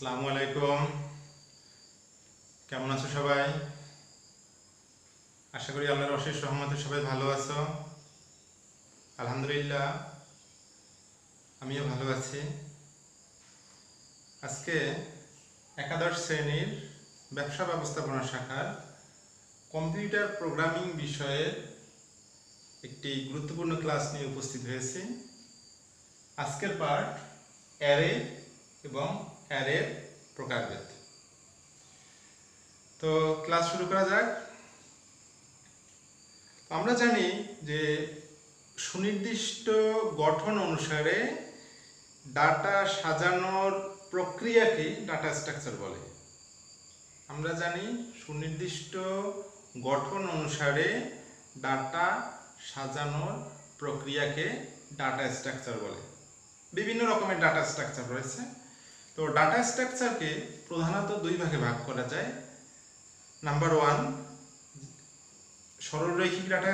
আসসালামু আলাইকুম, কেমন আছো সবাই? আশা করি আল্লাহর অশেষ রহমতে সবাই ভালো আছো। আলহামদুলিল্লাহ, আমিও ভালো আছি। আজকে একাদশ শ্রেণীর ব্যবসা ব্যবস্থাপনা শাখার কম্পিউটার প্রোগ্রামিং বিষয়ের একটি গুরুত্বপূর্ণ ক্লাস নিয়ে উপস্থিত হয়েছি। আজকের পার্ট অ্যারে এবং অ্যারের প্রকারভেদ। তো ক্লাস শুরু করা যাক। আমরা জানি যে সুনির্দিষ্ট গঠন অনুসারে ডাটা সাজানোর প্রক্রিয়াকে ডাটা স্ট্রাকচার বলে। আমরা জানি সুনির্দিষ্ট গঠন অনুসারে ডাটা সাজানোর প্রক্রিয়াকে ডাটা স্ট্রাকচার বলে। বিভিন্ন রকমের ডাটা স্ট্রাকচার রয়েছে। তো ডাটা স্ট্রাকচারকে প্রধানত দুই ভাগে ভাগ করা যায়। নাম্বার ওয়ান সরলরৈখিক ডাটা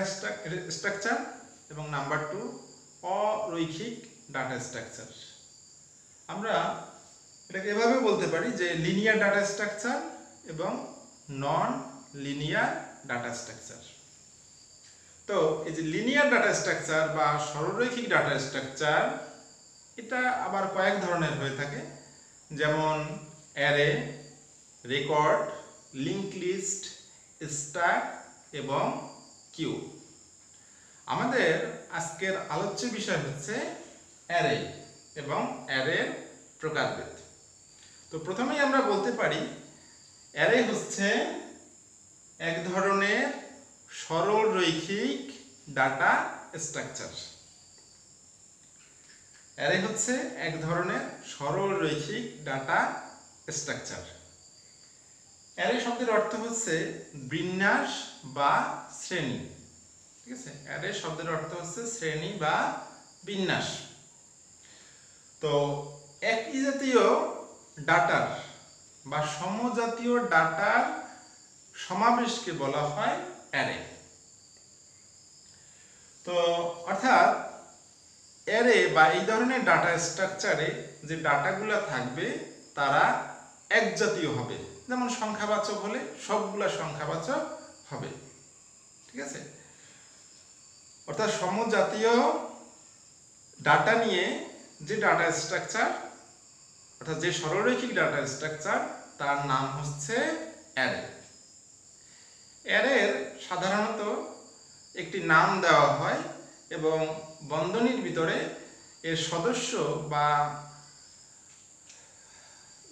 স্ট্রাকচার এবং নাম্বার টু অরৈখিক ডাটা স্ট্রাকচার। আমরা এটাকে এভাবে বলতে পারি যে লিনিয়ার ডাটা স্ট্রাকচার এবং নন লিনিয়ার ডাটা স্ট্রাকচার। তো এই যে লিনিয়ার ডাটা স্ট্রাকচার বা সরলরৈখিক ডাটা স্ট্রাকচার, এটা আবার কয়েক ধরনের হয়ে থাকে, যেমন array, record, link list, stack এবং কিউ। আমাদের আজকের আলোচ্য বিষয় হচ্ছে অ্যারে এবং অ্যারের প্রকারভেদ। তো প্রথমেই আমরা বলতে পারি অ্যারে হচ্ছে এক ধরনের সরলরৈখিক ডাটা স্ট্রাকচার। অ্যারে হচ্ছে এক ধরনের সরলরৈখিক ডাটা স্ট্রাকচার। অ্যারে শব্দের অর্থ হচ্ছে বিন্যাস বা শ্রেণী, ঠিক আছে? অ্যারে শব্দের অর্থ হচ্ছে শ্রেণী বা বিন্যাস। তো একই জাতীয় ডাটার বা সমজাতীয় ডাটার সমাবেশকে বলা হয় অ্যারে। তো অর্থাৎ অ্যারে বা এই ধরনের ডাটা স্ট্রাকচারে যে ডাটাগুলা থাকবে তারা একজাতীয় হবে, যেমন সংখ্যাবাচক হলে সবগুলা সংখ্যাবাচক হবে, ঠিক আছে? অর্থাৎ সমজাতীয় ডাটা নিয়ে যে ডাটা স্ট্রাকচার, অর্থাৎ যে সরলরৈখিক ডাটা স্ট্রাকচার, তার নাম হচ্ছে অ্যারে। অ্যারের সাধারণত একটি নাম দেওয়া হয় এবং বন্ধনীর ভিতরে এর সদস্য বা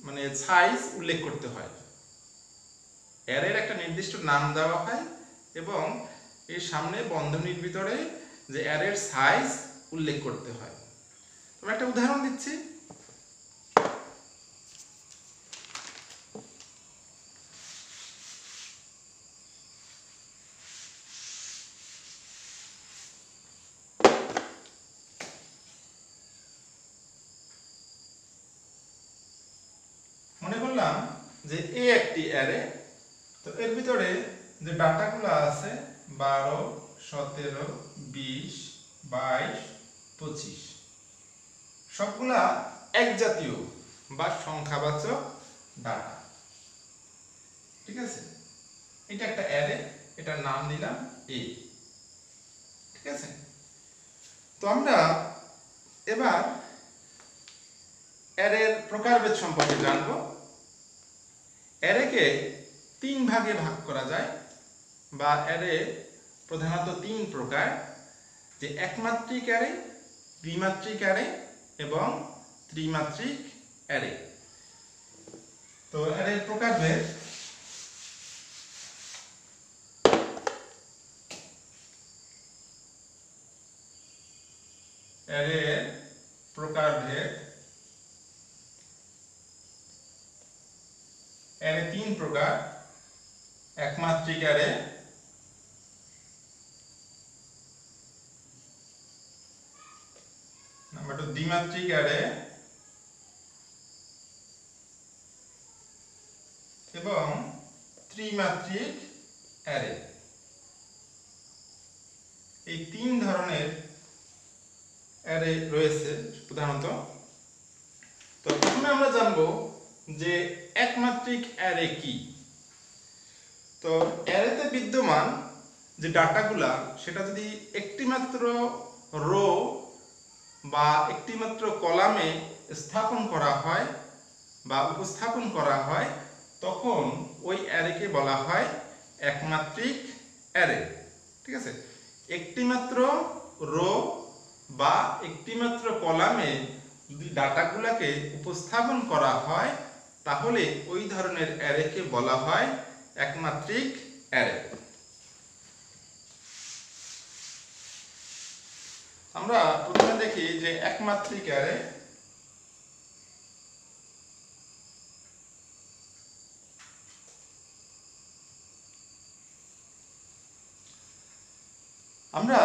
মানে সাইজ উল্লেখ করতে হয়। অ্যারের একটা নির্দিষ্ট নাম দেওয়া হয় এবং এর সামনে বন্ধনীর ভিতরে যে অ্যারের সাইজ উল্লেখ করতে হয়। আমরা একটা উদাহরণ দিচ্ছি। যে এ একটি অ্যারে, তো এর ভিতরে যে ডাটাগুলো আছে 12, 17, 20, 22, 25 সবগুলা একজাতীয় বা সংখ্যাবাচক ডাটা, ঠিক আছে? এটা একটা অ্যারে, এটার নাম দিলাম এ, ঠিক আছে? তো আমরা এবার অ্যারের প্রকারভেদ সম্পর্কে জানবো। অ্যারেকে তিন ভাগে ভাগ করা যায়, বা অ্যারে প্রধানত তিন প্রকার, যে একমাত্রিক অ্যারে, দ্বিমাত্রিক অ্যারে এবং ত্রিমাত্রিক অ্যারে। তো অ্যারের প্রকারভেদ একমাত্রিক অ্যারে, নাম্বার 2 দ্বিমাত্রিক অ্যারে এবং ত্রিমাত্রিক অ্যারে। এই তিন ধরনের অ্যারে রয়েছে প্রধানত। তো প্রথমে আমরা জানবো যে একমাত্রিক অ্যারে কি। তো অ্যারেতে বিদ্যমান যে ডাটাগুলা সেটা যদি একটিমাত্র রো বা একটিমাত্র কলামে স্থাপন করা হয় বা উপস্থাপন করা হয় তখন ওই অ্যারেকে বলা হয় একমাত্রিক অ্যারে। ঠিক আছে, একটিমাত্র রো বা একটিমাত্র কলামে যদি ডাটাগুলাকে উপস্থাপন করা হয় তাহলে ওই ধরনের অ্যারেকে বলা হয় একমাত্রিক অ্যারে। আমরা প্রথমে দেখি যে একমাত্রিক অ্যারে। আমরা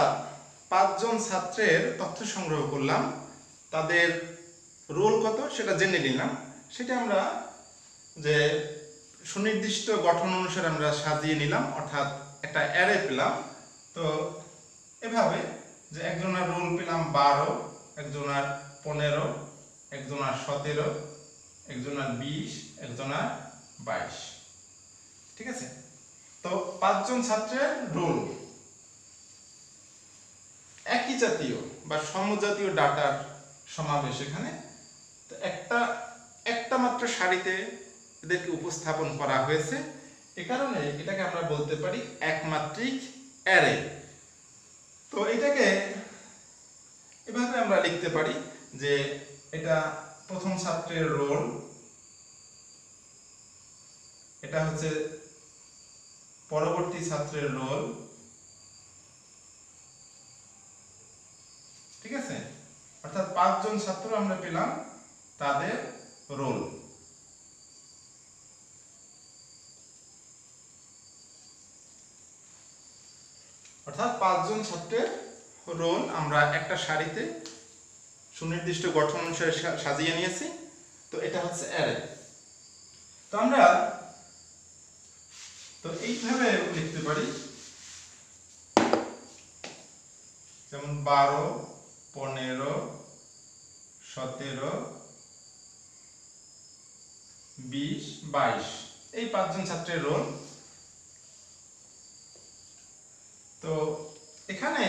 5 জন ছাত্রের তথ্য সংগ্রহ করলাম, তাদের রোল কত সেটা জেনে নিলাম, সেটা আমরা যে সুনির্দিষ্ট গঠন অনুসারে আমরা সাজিয়ে নিলাম, অর্থাৎ একটা অ্যারে পেলাম। তো এভাবে যে একজনের রোল পেলাম 12, একজনের 15, একজনের 17, একজনের 20, একজনের 22। ঠিক আছে, তো 5 জন ছাত্রের রোল একই জাতীয় বা সমজাতীয় ডাটার সমাবেশ এখানে। তো একটা মাত্র সারিতে এদেরকে উপস্থাপন করা হয়েছে, এ কারণে এটাকে আমরা বলতে পারি একমাত্রিক অ্যারে। তো এটাকে এভাবে আমরা লিখতে পারি যে এটা প্রথম ছাত্রের রোল, এটা হচ্ছে পরবর্তী ছাত্রের রোল। ঠিক আছে, অর্থাৎ 5 জন ছাত্র আমরা পেলাম তাদের রোল। অর্থাৎ 5 জন ছাত্রের রোল আমরা একটা সারিতে সুনির্দিষ্ট গঠন অনুসারে সাজিয়ে নিয়েছি। তো এটা হচ্ছে অ্যারে। তো আমরা তো এইভাবে লিখতে পারি, যেমন 12, 15, 17, 20, 22 এই 5 জন ছাত্রের রোল। তো এখানে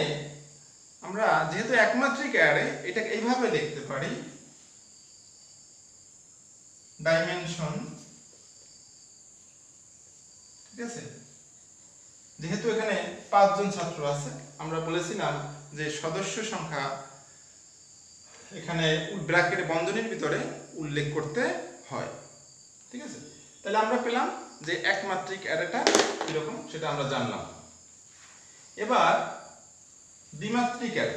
আমরা যেহেতু একমাত্রিক অ্যারে, এটাকে এইভাবে লিখতে পারি, ডাইমেনশন। ঠিক আছে, যেহেতু এখানে 5 জন ছাত্র আছে, আমরা বলেছিলাম যে সদস্য সংখ্যা এখানে ব্র্যাকেট বন্ধনীর ভিতরে উল্লেখ করতে হয়। ঠিক আছে, তাহলে আমরা পেলাম যে একমাত্রিক অ্যারেটা এরকম, সেটা আমরা জানলাম। এবার দ্বিমাত্রিক অ্যারে।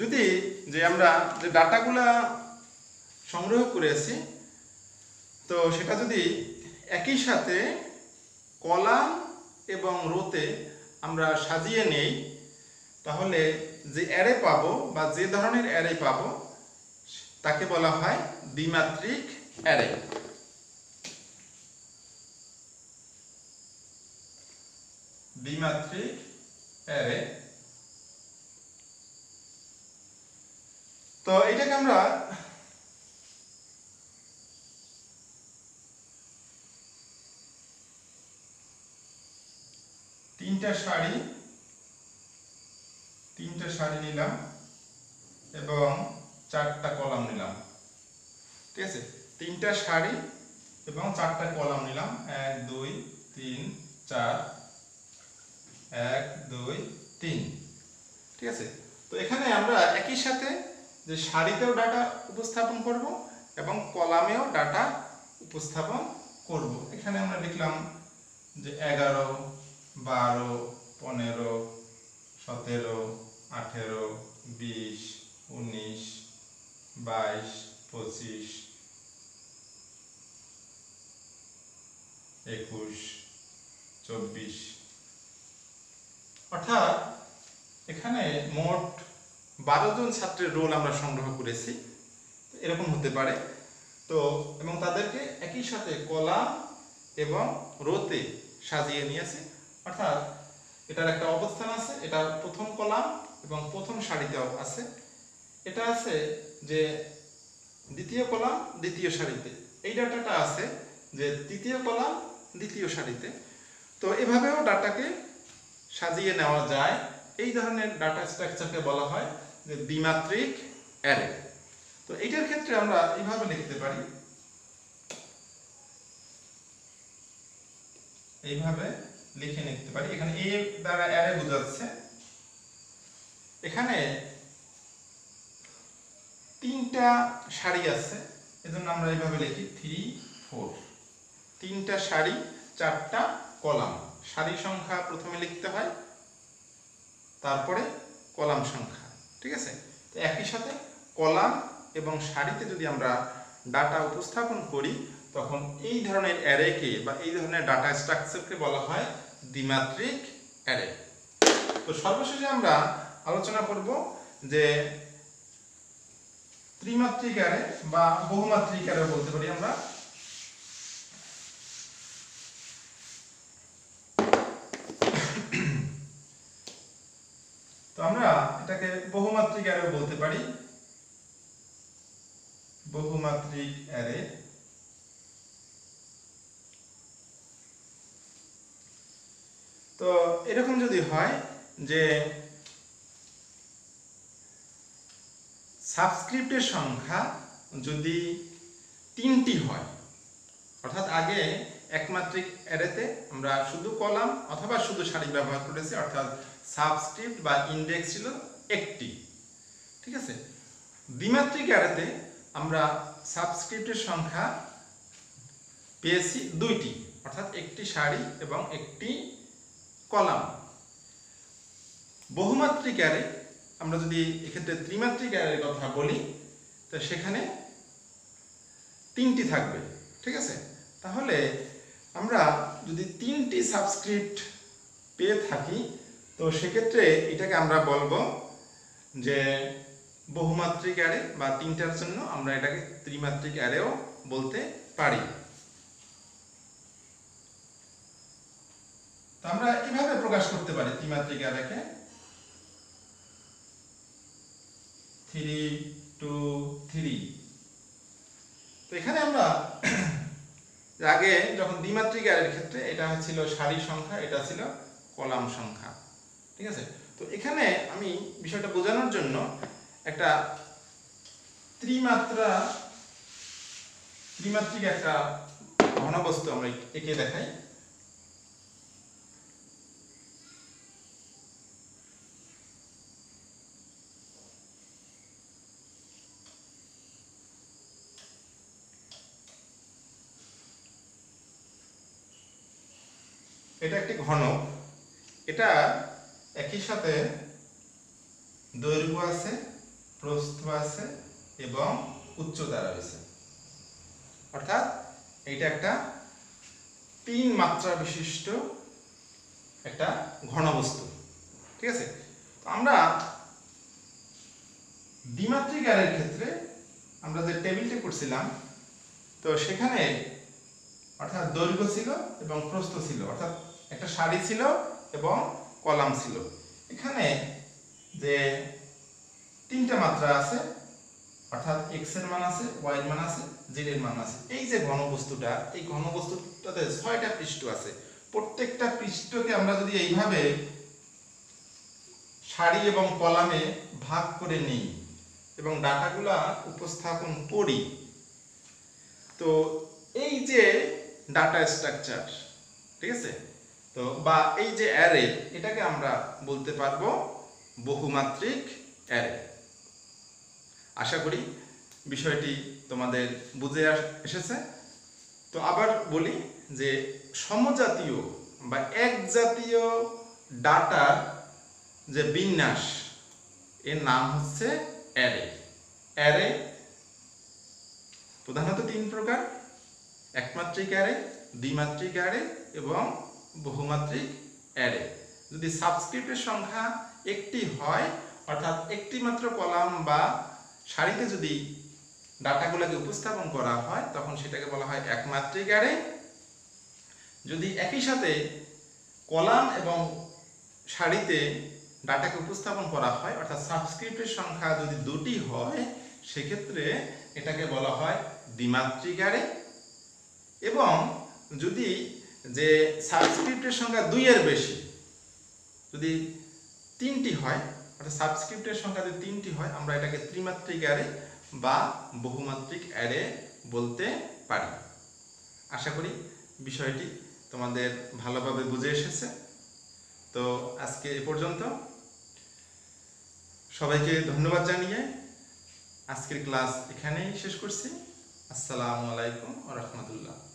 যদি যে আমরা যে ডাটাগুলা সংগ্রহ করেছি তো সেটা যদি একই সাথে কলাম এবং রোতে আমরা সাজিয়ে নেই তাহলে যে অ্যারে পাবো বা যে ধরনের অ্যারে পাবো তাকে বলা হয় দ্বিমাত্রিক অ্যারে। দ্বিমাত্রিক অ্যারে। তো এটাকে আমরা তিনটা সারি নিলাম এবং 4টা কলাম নিলাম। ঠিক আছে, 3টা সারি এবং 4টা কলাম নিলাম, 1, 2, 3, 4, 1, 2, 3। ঠিক আছে, তো এখানে আমরা একই সাথে যে সারিতেও ডাটা উপস্থাপন করব এবং কলামেও ডাটা উপস্থাপন করব। এখানে আমরা লিখলাম যে 11, 12, 15, 17, 18, 20, 19, 22, 25, 24। অর্থাৎ এখানে মোট 12 জন ছাত্রের রোল আমরা সংগ্রহ করেছি, এরকম হতে পারে। তো এবং তাদেরকে একই সাথে কলাম এবং রোতে সাজিয়ে নিয়েছি, অর্থাৎ এটার একটা অবস্থান আছে, এটা প্রথম কলাম এবং প্রথম সারিতেও আছে। এটা আছে যে দ্বিতীয় কলাম দ্বিতীয় সারিতে, এই ডাটাটা আছে যে তৃতীয় কলাম দ্বিতীয় সারিতে। তো এভাবেও ডাটাকে সাজিয়ে নেওয়া যায়। এই ধরনের ডাটা স্ট্রাকচারকে বলা হয় যে দ্বিমাত্রিক অ্যারে। তো এটার ক্ষেত্রে আমরা এইভাবে লিখতে পারি, এইভাবে লিখে নিতে পারি। এখানে এ দ্বারা অ্যারে বোঝাচ্ছে, এখানে তিনটা সারি আছে, এজন্য আমরা এইভাবে লিখি 3, 4, তিনটা সারি, চারটা কলাম। সারি সংখ্যা প্রথমে লিখতে হয়, তারপরে কলাম সংখ্যা, ঠিক আছে। তো একই সাথে কলাম এবং সারিতে যদি আমরা ডাটা উপস্থাপন করি, তখন এই ধরনের অ্যারেকে বা এই ধরনের ডাটা স্ট্রাকচারকে বলা হয় দ্বিমাত্রিক অ্যারে। তো সর্বশেষে আমরা আলোচনা করব যে ত্রিমাত্রিক অ্যারে বা বহুমাত্রিক অ্যারে বলতে পারি আমরা। তো আমরা এটাকে বহুমাত্রিক অ্যারে বলতে পারি। বহুমাত্রিক অ্যারে তো এরকম যদি হয় যে সাবস্ক্রিপ্টের সংখ্যা যদি 3টি হয়, অর্থাৎ আগে একমাত্রিক অ্যারেতে আমরা শুধু কলাম অথবা শুধু সারি ব্যবহার করেছি, অর্থাৎ সাবস্ক্রিপ্ট বা ইন্ডেক্স ছিল 1টি, ঠিক আছে। দ্বিমাত্রিক অ্যারেতে আমরা সাবস্ক্রিপ্টের সংখ্যা পেয়েছি 2টি, অর্থাৎ 1টি সারি এবং 1টি কলাম। বহুমাত্রিক অ্যারে আমরা যদি এক্ষেত্রে ত্রিমাত্রিক অ্যারের কথা বলি, তো সেখানে 3টি থাকবে, ঠিক আছে। তাহলে আমরা যদি 3টি সাবস্ক্রিপ্ট পেয়ে থাকি, তো সেক্ষেত্রে এটাকে আমরা বলবো যে বহুমাত্রিক অ্যারে, বা 3টার জন্য আমরা এটাকে ত্রিমাত্রিক অ্যারেও বলতে পারি। তো আমরা এইভাবে প্রকাশ করতে পারি ত্রিমাত্রিক অ্যারেকে, 3, 2, 3। তো এখানে আমরা আগে যখন দ্বিমাত্রিক অ্যারের ক্ষেত্রে এটা ছিল সারি সংখ্যা, এটা ছিল কলাম সংখ্যা, ঠিক আছে। তো এখানে আমি বিষয়টা বোঝানোর জন্য একটা ত্রিমাত্রিক একটা ঘনবস্তু আমরা এঁকে দেখাই। এটা একটি ঘনক, এটা একই সাথে দৈর্ঘ্য আছে, প্রস্থ আছে এবং উচ্চতা রয়েছে, অর্থাৎ এটা একটা 3 মাত্রা বিশিষ্ট একটা ঘনবস্তু, ঠিক আছে। তো আমরা দ্বিমাত্রিক অ্যারের ক্ষেত্রে আমরা যে টেবিলটা করছিলাম, তো সেখানে অর্থাৎ দৈর্ঘ্য ছিল এবং প্রস্থ ছিল, অর্থাৎ একটা সারি ছিল এবং কলাম ছিল। এখানে যে 3টা মাত্রা আছে, অর্থাৎ x এর মান আছে, y এর মান আছে, z এর মান আছে। এই যে ঘনবস্তুটা, এই ঘনবস্তুটাতে 6টা পৃষ্ঠ আছে। প্রত্যেকটা পৃষ্ঠকে আমরা যদি এইভাবে সারি এবং কলামে ভাগ করে নিই এবং ডাটাগুলা উপস্থাপন করি, তো এই যে ডাটা স্ট্রাকচার, ঠিক আছে, তো বা এই যে অ্যারে, এটাকে আমরা বলতে পারবো বহুমাত্রিক অ্যারে। আশা করি বিষয়টি তোমাদের বুঝে এসেছে। তো আবার বলি যে সমজাতীয় বা একজাতীয় ডাটার যে বিন্যাস, এর নাম হচ্ছে অ্যারে। অ্যারে প্রধানত 3 প্রকার: একমাত্রিক অ্যারে, দ্বিমাত্রিক অ্যারে এবং বহুমাত্রিক অ্যারে। যদি সাবস্ক্রিপ্টের সংখ্যা 1টি হয়, অর্থাৎ 1টি মাত্র কলাম বা সারিতে যদি ডাটাগুলোকে উপস্থাপন করা হয়, তখন সেটাকে বলা হয় একমাত্রিক অ্যারে। যদি একই সাথে কলাম এবং সারিতে ডাটাকে উপস্থাপন করা হয়, অর্থাৎ সাবস্ক্রিপ্টের সংখ্যা যদি দুটি হয় সেক্ষেত্রে এটাকে বলা হয় দ্বিমাত্রিক অ্যারে। এবং যদি যে সাবস্ক্রিপ্টের সংখ্যা দুইয়ের বেশি, যদি তিনটি হয়, অর্থাৎ সাবস্ক্রিপ্টের সংখ্যা যদি তিনটি হয় আমরা এটাকে ত্রিমাত্রিক অ্যারে বা বহুমাত্রিক অ্যারে বলতে পারি। আশা করি বিষয়টি তোমাদের ভালোভাবে বুঝে এসেছে। তো আজকে এ পর্যন্ত, সবাইকে ধন্যবাদ জানিয়ে আজকের ক্লাস এখানেই শেষ করছি। আসসালামু আলাইকুম ওয়া রাহমাতুল্লাহ।